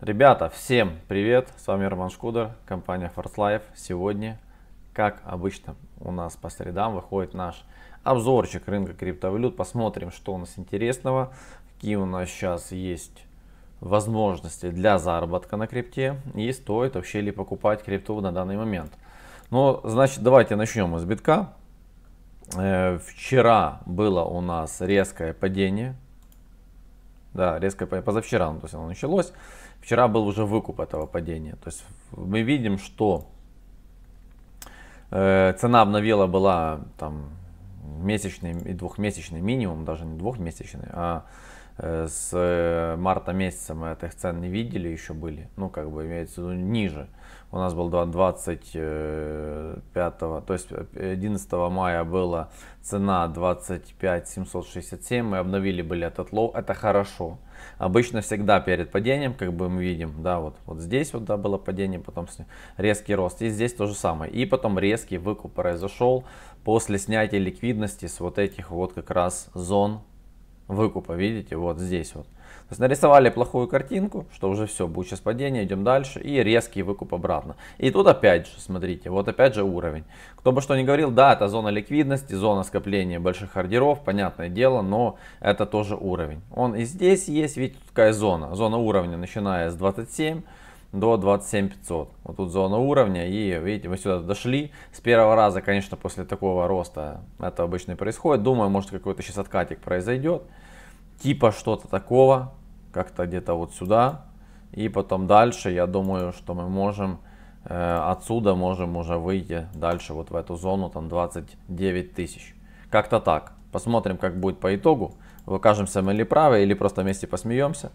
Ребята, всем привет! С вами Роман Шкудер, компания ForceLife. Сегодня, как обычно, у нас по средам выходит наш обзорчик рынка криптовалют. Посмотрим, что у нас интересного, какие у нас сейчас есть возможности для заработка на крипте и стоит вообще ли покупать крипту на данный момент. Ну, значит, давайте начнем с битка. Вчера было у нас резкое падение. Да, резкое падение. Позавчера, то есть оно началось. Вчера был уже выкуп этого падения. То есть мы видим, что цена обновила была там месячный и двухмесячный минимум, даже не двухмесячный, а с марта месяца мы этих цен не видели, еще были, ну как бы имеется в виду ниже. У нас был 25, то есть 11 мая была цена 25 767, мы обновили были этот лоу, это хорошо. Обычно всегда перед падением, как бы мы видим, да, вот здесь вот, да, было падение, потом резкий рост, и здесь то же самое, и потом резкий выкуп произошел после снятия ликвидности с вот этих вот как раз зон выкупа, видите, вот здесь вот. То есть нарисовали плохую картинку, что уже все, будет сейчас падение, идем дальше, и резкий выкуп обратно. И тут опять же, смотрите, вот опять же уровень. Кто бы что ни говорил, да, это зона ликвидности, зона скопления больших ордеров, понятное дело, но это тоже уровень. Он и здесь есть, видите, такая зона. Зона уровня, начиная с 27 до 27500. Вот тут зона уровня, и видите, мы сюда дошли. С первого раза, конечно, после такого роста это обычно и происходит. Думаю, может, какой-то сейчас откатик произойдет. Типа что-то такого, как-то где-то вот сюда. И потом дальше, я думаю, что мы можем отсюда можем уже выйти дальше вот в эту зону, там 29 тысяч. Как-то так. Посмотрим, как будет по итогу. Окажемся мы ли правы, или просто вместе посмеемся.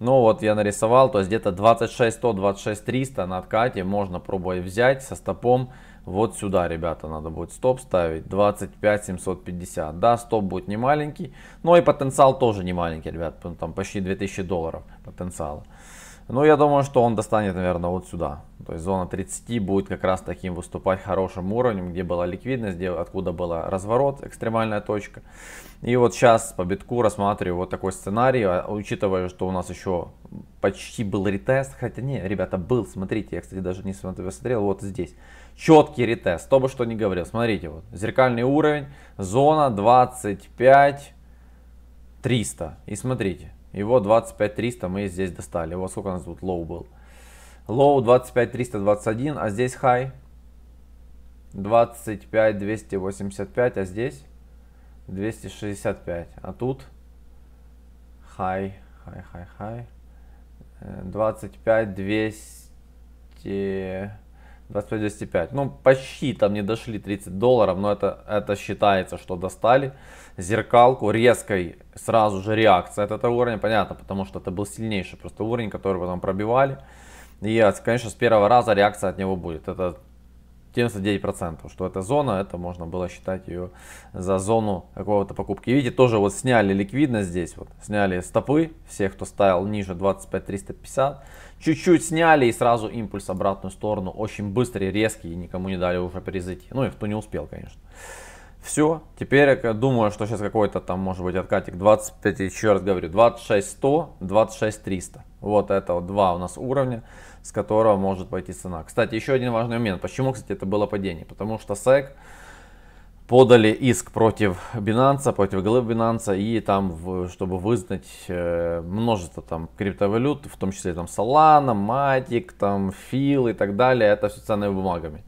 Ну вот я нарисовал, то есть где-то 26100, 26300 на откате можно пробовать взять со стопом. Вот сюда, ребята, надо будет стоп ставить, 25 750. Да, стоп будет не маленький, но и потенциал тоже не маленький, ребят, там почти $2000 потенциала. Но я думаю, что он достанет, наверное, вот сюда. То есть зона 30 будет как раз таким выступать хорошим уровнем, где была ликвидность, где, откуда был разворот, экстремальная точка. И вот сейчас по битку рассматриваю вот такой сценарий, учитывая, что у нас еще почти был ретест. Хотя не, ребята, был, смотрите, я, кстати, даже не смотрел, вот здесь. Четкий ретест, кто бы что ни говорил. Смотрите, вот зеркальный уровень, зона 25 300, и смотрите. Его 25 300 мы здесь достали. Вот сколько у нас тут лоу был. Лоу 25 321, а здесь хай 25 285, а здесь 265, а тут хай 25 205. Ну почти там не дошли $30, но это считается, что достали зеркалку. Резкой сразу же реакция от этого уровня, понятно, потому что это был сильнейший просто уровень, который потом пробивали. И конечно, с первого раза реакция от него будет, это 99%, что эта зона, это можно было считать ее за зону какого-то покупки. Видите, тоже вот сняли ликвидность здесь, вот сняли стопы, все, кто ставил ниже 25 350, чуть-чуть сняли, и сразу импульс в обратную сторону, очень быстрый, резкий, и никому не дали уже перезайти, ну и кто не успел, конечно. Все, теперь я думаю, что сейчас какой-то там может быть откатик, 25, еще раз говорю, 26100, 26300. Вот это вот два у нас уровня, с которого может пойти цена. Кстати, еще один важный момент, почему, кстати, это было падение, потому что SEC подали иск против Binance, против главы Binance, и там, чтобы вызнать множество там криптовалют, в том числе там Solana, Matic, там Фил и так далее, это все ценными бумагами.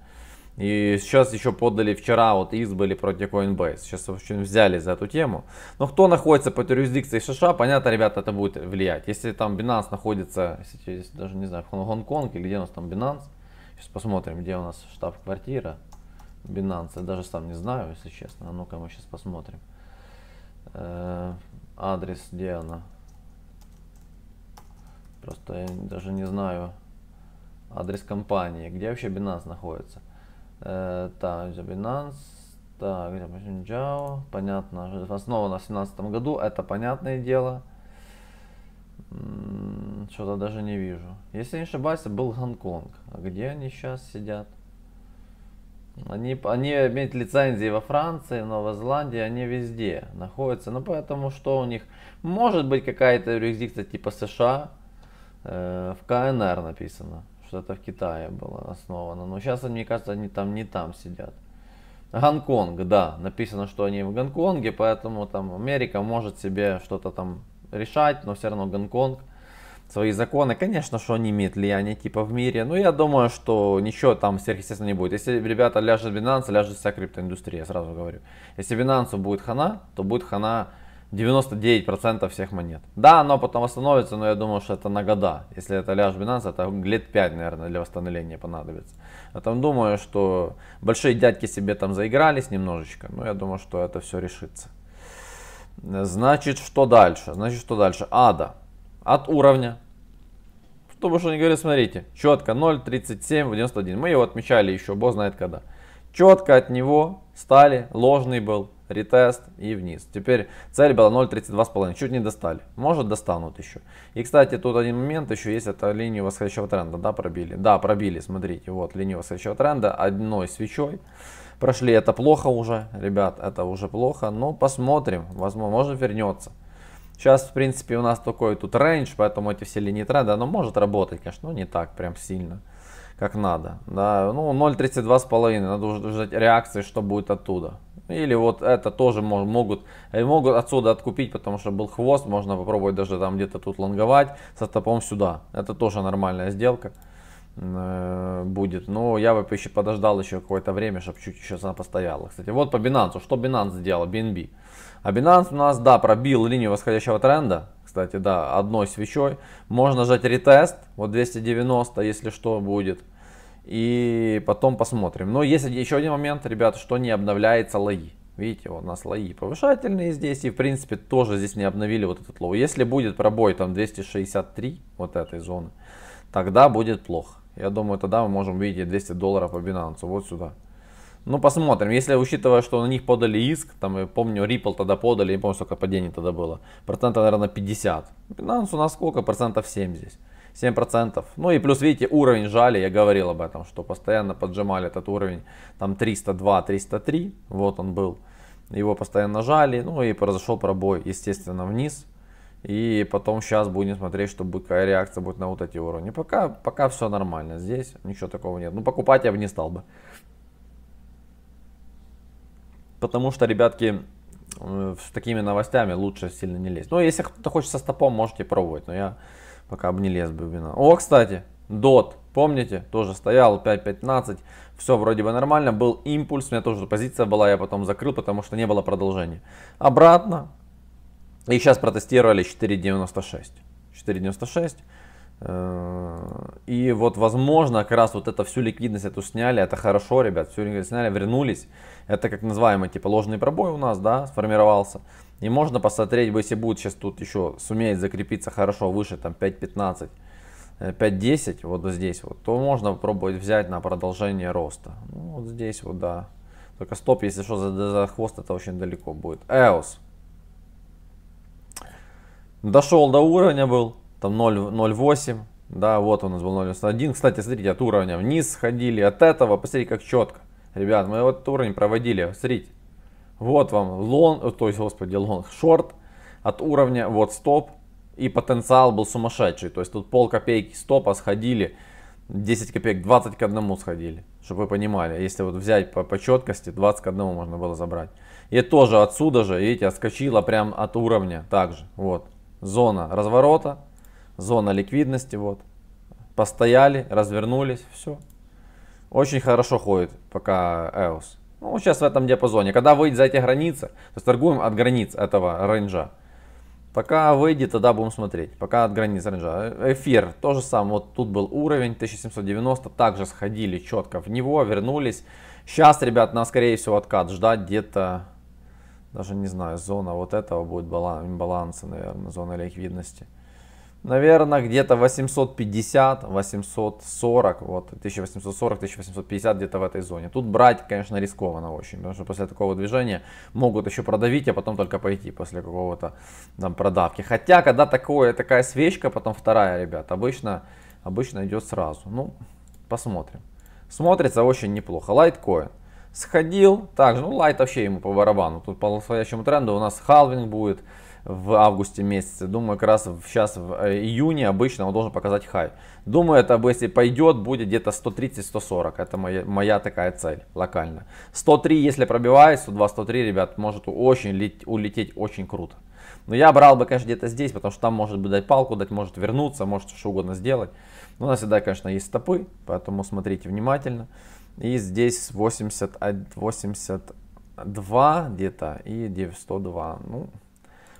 И сейчас еще подали вчера, вот иск были против Coinbase. Сейчас, в общем, взяли за эту тему. Но кто находится под юрисдикцией США, понятно, ребята, это будет влиять. Если там Binance находится, сейчас даже не знаю, в Гонконг или где у нас там Binance. Сейчас посмотрим, где у нас штаб-квартира Binance. Я даже сам не знаю, если честно. А ну-ка мы сейчас посмотрим. Адрес, где она. Просто я даже не знаю адрес компании. Где вообще Binance находится? Так, Binance, так, Джао, понятно, основано в 2017 году, это понятное дело. Что-то даже не вижу. Если не ошибаюсь, был Гонконг. А где они сейчас сидят? Они имеют лицензии во Франции, Новой Зеландии, они везде находятся. Ну, поэтому что у них? Может быть какая-то юрисдикция типа США. в КНР написано, что это в Китае было основано, но сейчас, мне кажется, они там не там сидят. Гонконг, да, написано, что они в Гонконге, поэтому там Америка может себе что-то там решать, но все равно Гонконг, свои законы, конечно, что они имеют влияние типа в мире, но я думаю, что ничего там сверхъестественно не будет. Если, ребята, ляжет Binance, ляжет вся криптоиндустрия, сразу говорю. Если Binance будет хана, то будет хана 99% всех монет. Да, оно потом восстановится, но я думаю, что это на года. Если это ляжет Binance, это лет 5, наверное, для восстановления понадобится. Я там думаю, что большие дядьки себе там заигрались немножечко, но я думаю, что это все решится. Значит, что дальше? Значит, что дальше? ADA. От уровня. Что бы что ни говорили, смотрите, четко 0.3791. Мы его отмечали еще, бог знает когда. Четко от него стали, ложный был ретест и вниз. Теперь цель была 0.32,5. Чуть не достали. Может, достанут еще. И, кстати, тут один момент еще есть. Это линию восходящего тренда. Да, пробили? Да, пробили. Смотрите, вот линию восходящего тренда одной свечой. Прошли. Это плохо уже, ребят. Это уже плохо. Но посмотрим. Возможно, вернется. Сейчас, в принципе, у нас такой тут рейндж, поэтому эти все линии тренда, оно может работать, конечно, но не так прям сильно, как надо. Да, ну, 0.32,5, надо уже ждать реакции, что будет оттуда. Или вот это тоже могут отсюда откупить, потому что был хвост, можно попробовать даже там где-то тут лонговать со стопом сюда. Это тоже нормальная сделка будет, но я бы еще подождал еще какое-то время, чтобы чуть еще она постояла. Кстати, вот по Binance, что Binance сделал, BNB. А Binance у нас, да, пробил линию восходящего тренда, кстати, да, одной свечой. Можно жать ретест, вот 290, если что, будет. И потом посмотрим. Но есть еще один момент, ребята, что не обновляется лои. Видите, вот у нас лои повышательные здесь, и в принципе тоже здесь не обновили вот этот лоу. Если будет пробой там 263, вот этой зоны, тогда будет плохо. Я думаю, тогда мы можем увидеть $200 по Binance, вот сюда. Ну, посмотрим. Если, учитывая, что на них подали иск, там, я помню, Ripple тогда подали, не помню, сколько падений тогда было. Процентов, наверное, 50. Binance у нас сколько? Процентов 7 здесь. 7%. Ну и плюс, видите, уровень жали, я говорил об этом, что постоянно поджимали этот уровень, там 302, 303, вот он был. Его постоянно жали, ну и произошел пробой, естественно, вниз. И потом сейчас будем смотреть, что будет, какая реакция будет на вот эти уровни. Пока все нормально здесь, ничего такого нет. Ну, покупать я бы не стал бы. Потому что, ребятки, с такими новостями лучше сильно не лезть. Ну, если кто-то хочет со стопом, можете пробовать. Но я пока бы не лез бы в вина. О, кстати, DOT, помните, тоже стоял 5.15. Все вроде бы нормально. Был импульс, у меня тоже позиция была, я потом закрыл, потому что не было продолжения. Обратно. И сейчас протестировали 4.96. 4.96. И вот, возможно, как раз вот это всю ликвидность эту сняли, это хорошо, ребят, всю ликвидность сняли, вернулись, это как называемый типа ложный пробой у нас, да, сформировался, и можно посмотреть, если будет сейчас тут еще сумеет закрепиться хорошо выше там 5.15, 5.10, вот здесь вот, то можно попробовать взять на продолжение роста, ну, вот здесь вот, да, только стоп, если что, за хвост это очень далеко будет. EOS дошел до уровня был, там 0.08, да, вот у нас был 0.01. Кстати, смотрите, от уровня вниз сходили, от этого, посмотрите, как четко. Ребят, мы вот уровень проводили, смотрите. Вот вам лонг, то есть, господи, лонг, шорт, от уровня, вот стоп, и потенциал был сумасшедший. То есть, тут полкопейки стопа сходили, 10 копеек, 20 к 1 сходили, чтобы вы понимали. Если вот взять по четкости, 20 к 1 можно было забрать. И тоже отсюда же, видите, отскочила прям от уровня также. Вот, зона разворота. Зона ликвидности, вот, постояли, развернулись, все. Очень хорошо ходит пока EOS. Ну, сейчас в этом диапазоне. Когда выйдет за эти границы, то есть торгуем от границ этого рейнджа. Пока выйдет, тогда будем смотреть. Пока от границ рейнджа. Эфир, то же самое. Вот тут был уровень 1790, также сходили четко в него, вернулись. Сейчас, ребят, нас, скорее всего, откат ждать где-то, даже не знаю, зона вот этого будет баланса, наверное, зона ликвидности. Наверное, где-то 850, 840, вот 1840, 1850 где-то в этой зоне. Тут брать, конечно, рискованно очень, потому что после такого движения могут еще продавить, а потом только пойти после какого-то там продавки. Хотя, когда такая свечка, потом вторая, ребят, обычно идет сразу. Ну, посмотрим. Смотрится очень неплохо. Litecoin сходил, также, ну, Light вообще ему по барабану. Тут по восходящему тренду у нас халвинг будет. в августе месяце. Думаю, как раз сейчас в июне обычно он должен показать хай. Думаю, это если пойдет, будет где-то 130-140. Это моя такая цель локально. 103, если пробивает, 102-103, ребят, может улететь очень круто. Но я брал бы, конечно, где-то здесь, потому что там может быть дать палку, дать, может вернуться, может что угодно сделать. Но у нас всегда, конечно, есть стопы, поэтому смотрите внимательно. И здесь 82 где-то и 102. Ну,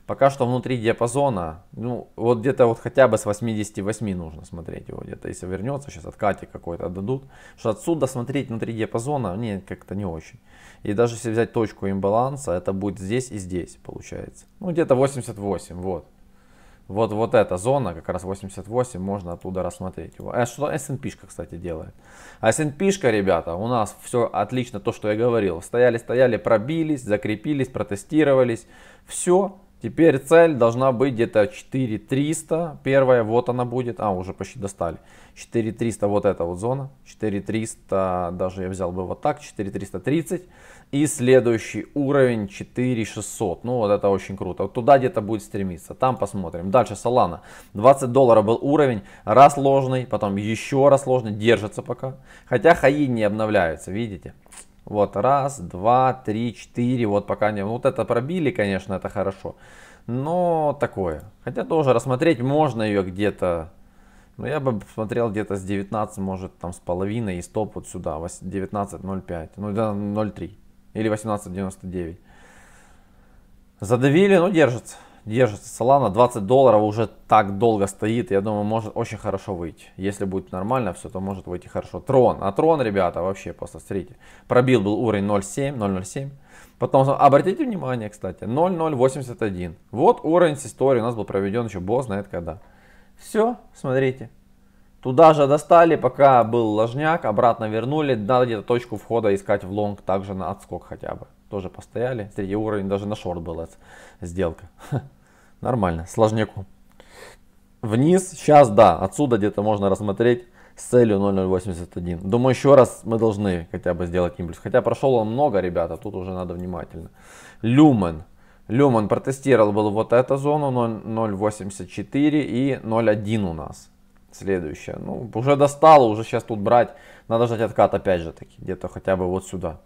пока что внутри диапазона, ну, вот где-то вот хотя бы с 88 нужно смотреть его где-то. Если вернется, сейчас откатик какой-то отдадут. Что отсюда смотреть внутри диапазона, нет, как-то не очень. И даже если взять точку имбаланса, это будет здесь и здесь, получается. Ну, где-то 88, вот. Вот эта зона, как раз 88, можно оттуда рассмотреть. Что S&P-шка, кстати, делает. А S&P-шка, ребята, у нас все отлично, то, что я говорил. Стояли, пробились, закрепились, протестировались. Все. Теперь цель должна быть где-то 4300. Первая, вот она будет. А, уже почти достали. 4300, вот эта вот зона. 4300, даже я взял бы вот так, 4330. И следующий уровень 4600. Ну, вот это очень круто. Вот туда где-то будет стремиться. Там посмотрим. Дальше Solana. $20 был уровень. Раз ложный, потом еще раз ложный. Держится пока. Хотя хаи не обновляются, видите? Вот, раз, два, три, четыре, вот пока не... Вот это пробили, конечно, это хорошо, но такое. Хотя тоже рассмотреть можно ее где-то, ну, я бы смотрел где-то с 19, может, там, с половиной и стоп вот сюда, 19.05, ну, 0.3 или 18.99. Задавили, но держится. Держится Solana, $20 уже так долго стоит, я думаю, может очень хорошо выйти. Если будет нормально все, то может выйти хорошо. Трон, а трон, ребята, вообще просто, смотрите, пробил был уровень 0.07. Потом, обратите внимание, кстати, 0.081. Вот уровень с историей у нас был проведен еще бог знает когда. Все, смотрите. Туда же достали, пока был ложняк, обратно вернули. Надо где-то точку входа искать в лонг, также на отскок хотя бы. Тоже постояли. Среди уровень даже на шорт была сделка. Нормально, сложняку. Вниз, сейчас да, отсюда где-то можно рассмотреть с целью 0.081. Думаю, еще раз мы должны хотя бы сделать импульс. Хотя прошел он много, ребята, тут уже надо внимательно. Люмен. Люмен протестировал был вот эту зону, 0.084 и 0.1 у нас. Следующая. Ну, уже достало, уже сейчас тут брать. Надо ждать откат опять же таки, где-то хотя бы вот сюда.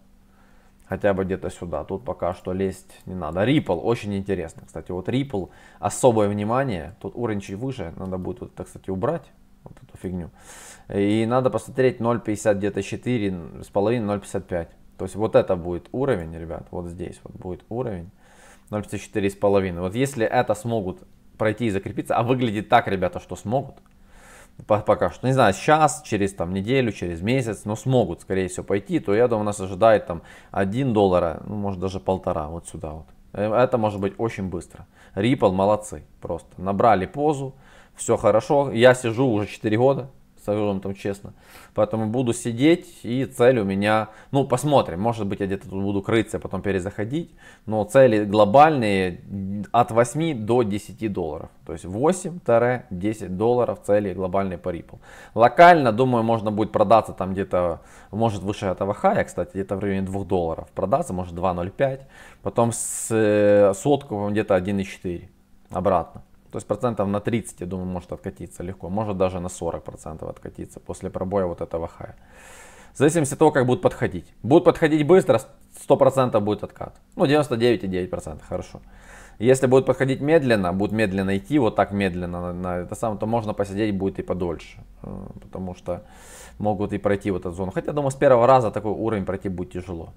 Хотя бы где-то сюда. Тут пока что лезть не надо. Ripple очень интересно. Кстати, вот Ripple особое внимание. Тут уровень чуть выше. Надо будет вот это, кстати, убрать. Вот эту фигню. И надо посмотреть 0.50 где-то 4,5-0.55. То есть вот это будет уровень, ребят. Вот здесь вот будет уровень. 0.54,5. Вот если это смогут пройти и закрепиться. А выглядит так, ребята, что смогут. Пока что, не знаю, сейчас, через там неделю, через месяц, но смогут, скорее всего, пойти, то я думаю, нас ожидает там $1, ну, может, даже $1,5 вот сюда вот. Это может быть очень быстро. Ripple молодцы, просто набрали позу, все хорошо. Я сижу уже 4 года, скажу вам там честно, поэтому буду сидеть и цель у меня, ну, посмотрим, может быть, я где-то тут буду крыться, потом перезаходить, но цели глобальные от 8 до $10, то есть $8-10 цели глобальные по Ripple. Локально, думаю, можно будет продаться там где-то, может, выше этого хая, кстати, где-то в районе $2 продаться, может, 2.05, потом с сотку где-то 1.4 обратно. То есть процентов на 30, я думаю, может откатиться легко. Может даже на 40% откатиться после пробоя вот этого хая. В зависимости от того, как будут подходить. Будут подходить быстро, 100% будет откат. Ну, 99,9%, хорошо. Если будут подходить медленно, будут медленно идти, вот так медленно, на это самое, то можно посидеть будет и подольше. Потому что могут и пройти вот эту зону. Хотя, думаю, с первого раза такой уровень пройти будет тяжело.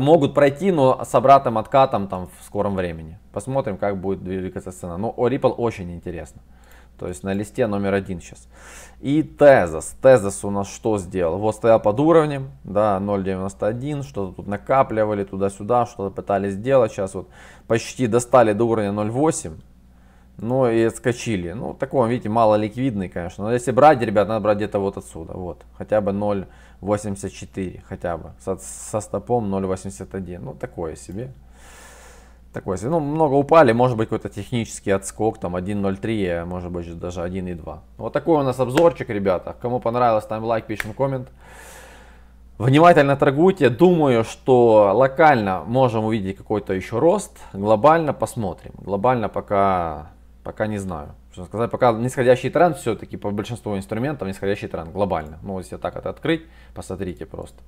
Могут пройти, но с обратным откатом там в скором времени. Посмотрим, как будет двигаться цена. Но Ripple очень интересно. То есть на листе №1 сейчас. И Tezos. Tezos у нас что сделал? Вот стоял под уровнем, да, 0.91. Что-то тут накапливали туда-сюда, что-то пытались сделать. Сейчас вот почти достали до уровня 0.8. Ну и отскочили. Ну, такой, видите, мало ликвидный, конечно. Но если брать, ребят, надо брать где-то вот отсюда. Вот. Хотя бы 0.84. Хотя бы. Со стопом 0.81. Ну, такое себе. Такое себе. Ну, много упали. Может быть, какой-то технический отскок. Там 1.03, может быть, даже 1.2. Вот такой у нас обзорчик, ребята. Кому понравилось, ставим лайк, пишем коммент. Внимательно торгуйте. Думаю, что локально можем увидеть какой-то еще рост. Глобально посмотрим. Глобально пока не знаю. Что сказать, пока нисходящий тренд все-таки по большинству инструментов, нисходящий тренд глобально. Ну, если так это открыть, посмотрите просто.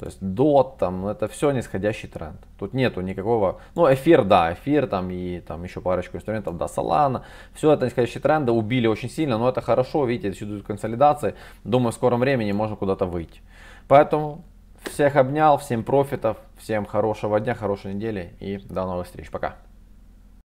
То есть DOT, там, это все нисходящий тренд. Тут нету никакого, ну, эфир, да, эфир, там, и там еще парочку инструментов, да, Solana. Все это нисходящие тренды, убили очень сильно, но это хорошо, видите, здесь идут консолидации. Думаю, в скором времени можно куда-то выйти. Поэтому всех обнял, всем профитов, всем хорошего дня, хорошей недели и до новых встреч. Пока.